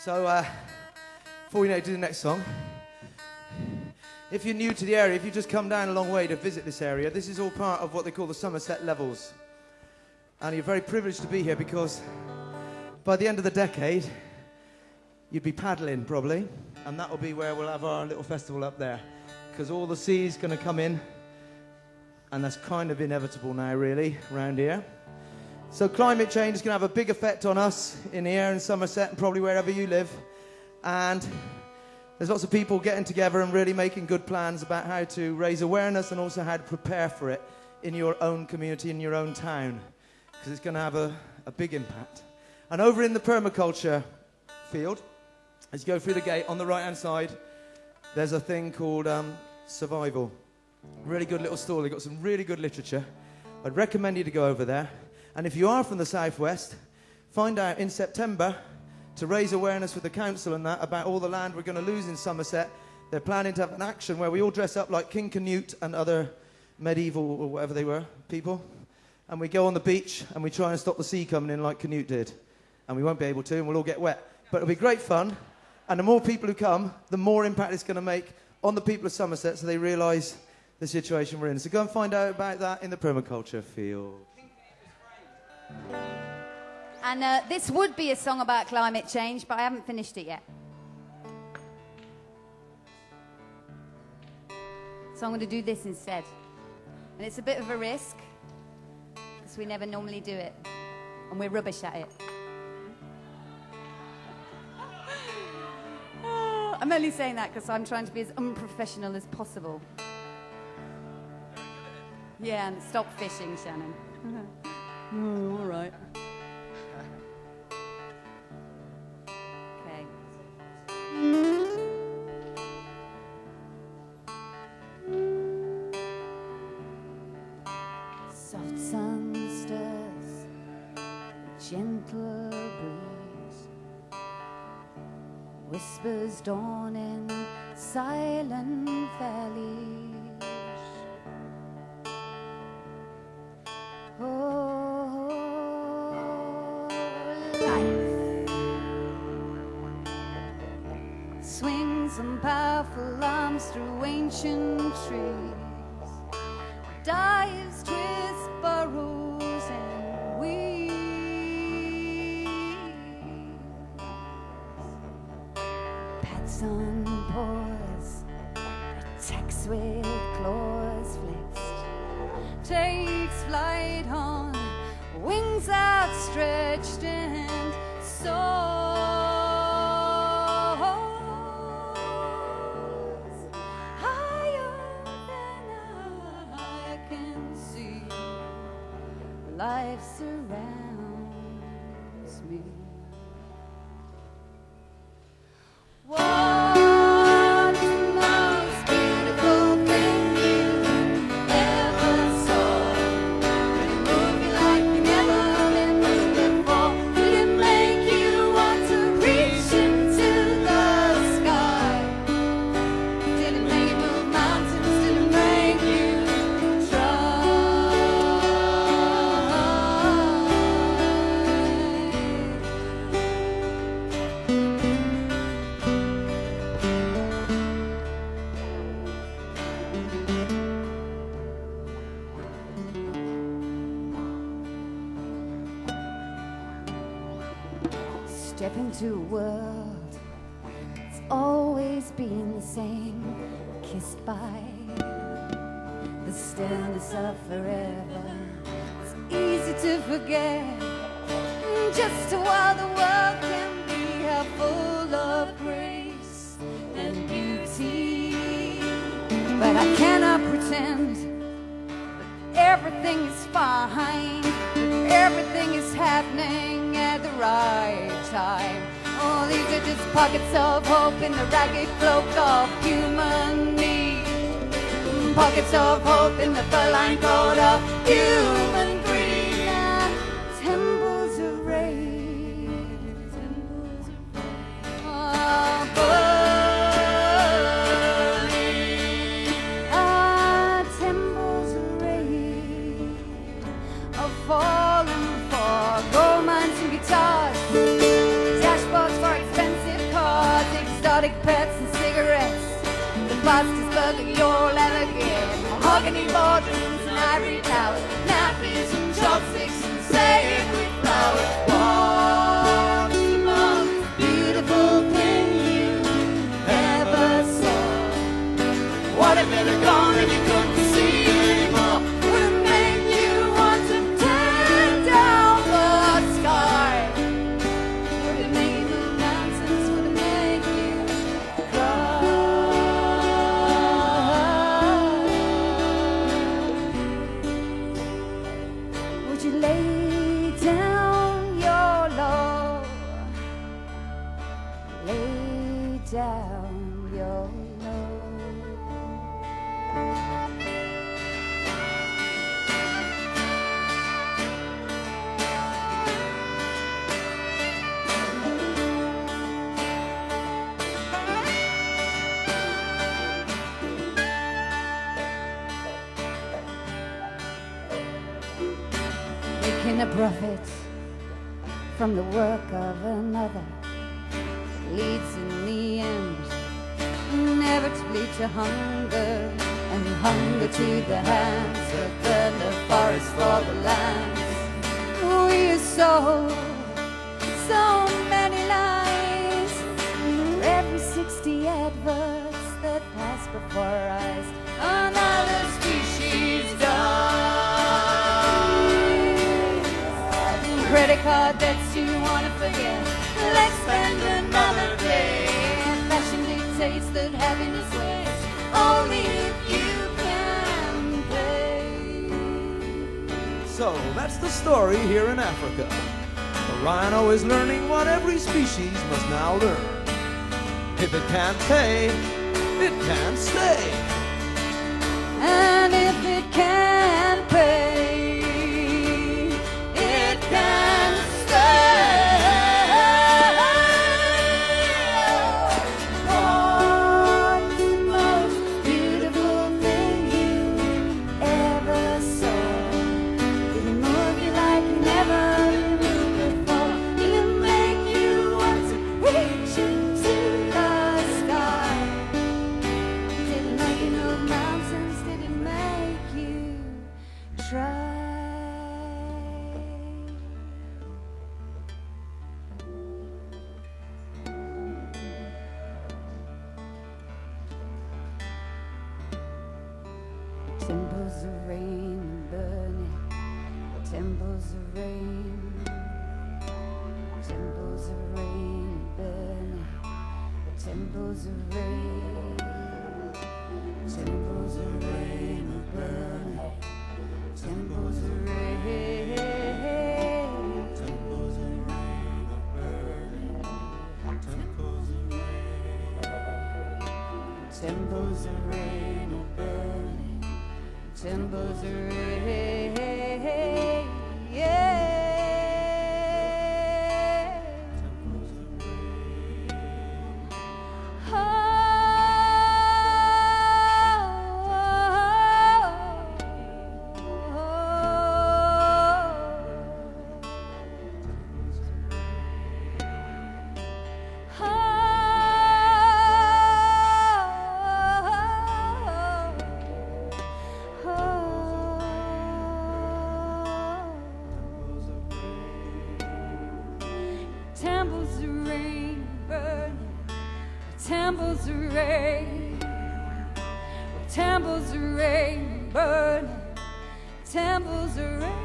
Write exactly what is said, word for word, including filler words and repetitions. So uh, before we do the next song, if you're new to the area, if you just come down a long way to visit this area, this is all part of what they call the Somerset Levels. And you're very privileged to be here because by the end of the decade, you'd be paddling probably, and that'll be where we'll have our little festival up there, because all the sea's going to come in, and that's kind of inevitable now really, around here. So climate change is going to have a big effect on us in here in Somerset and probably wherever you live, and there's lots of people getting together and really making good plans about how to raise awareness and also how to prepare for it in your own community, in your own town, because it's going to have a, a big impact. And over in the permaculture field, as you go through the gate on the right hand side, there's a thing called um, Survival. Really good little stall. They've got some really good literature. I'd recommend you to go over there. And if you are from the southwest, find out in September to raise awareness with the council and that about all the land we're going to lose in Somerset. They're planning to have an action where we all dress up like King Canute and other medieval or whatever they were people, and we go on the beach and we try and stop the sea coming in like Canute did, and we won't be able to, and we'll all get wet. But it'll be great fun. And the more people who come, the more impact it's going to make on the people of Somerset, so they realise the situation we're in. So go and find out about that in the permaculture field. And uh, this would be a song about climate change, but I haven't finished it yet. So I'm going to do this instead. And it's a bit of a risk, because we never normally do it. And we're rubbish at it. I'm only saying that because I'm trying to be as unprofessional as possible. Yeah, and stop fishing, Shannon. Oh, all right. Okay. Soft sun stirs, gentle breeze, whispers dawn in silent valleys. Oh, life swings and powerful arms through ancient trees, dives, twists, burrows, and weaves. Pats on paws, attacks with claws flexed, takes flight on wings outstretched and soars higher than I can see. Life surrounds me. Step into a world that's always been the same, kissed by the stillness of forever. It's easy to forget just how the world can be, how full of grace and beauty. But I cannot pretend that everything is fine, that everything is happening at the right time. All these are just pockets of hope in the ragged cloak of human need. Pockets of hope in the fur-lined coat of human greed. And temples arrayed are burning. Our temples arrayed are falling for gold mines and guitars, dashboards for expensive exotic pets and cigarettes. The plaster's bugging your leather gear, mahogany boardrooms and ivory towers, nappies and chopsticks and sage with flowers. What's the most beautiful thing you ever saw? What if it had gone and you couldn't see it anymore? Would it make you want to tear down the sky? Would it make you do nonsense? Would it make you cry? Would you lay down your law? Lay down your law. Making a profit from the work of another leads in the end inevitably to hunger, and hunger to the hands that burn the forest for the lands. We are sold so many lies for every sixty adverts that pass before our eyes. Another species dies. Credit card debts you want to forget. Let's spend another day. Fashion dictates that happiness waits only if you can pay. So that's the story here in Africa. The rhino is learning what every species must now learn. If it can't pay, it can't stay. And if it can't pay, it can stay. What's the most beautiful thing you ever saw? Did it move you like you never moved before? Did it make you want to reach into the sky? Did it make you move mountains? Did it make you try? Temples of rain burning, temples of rain, temples of rain burning, temples of rain, temples of rain burning, temples of rain, temples of rain burning, temples of rain, temples of rain burning. Temples of rain, yeah. Temples of rain. Oh, oh, oh, oh. Temples of rain burning, temples of rain, temples of rain burning, temples of rain.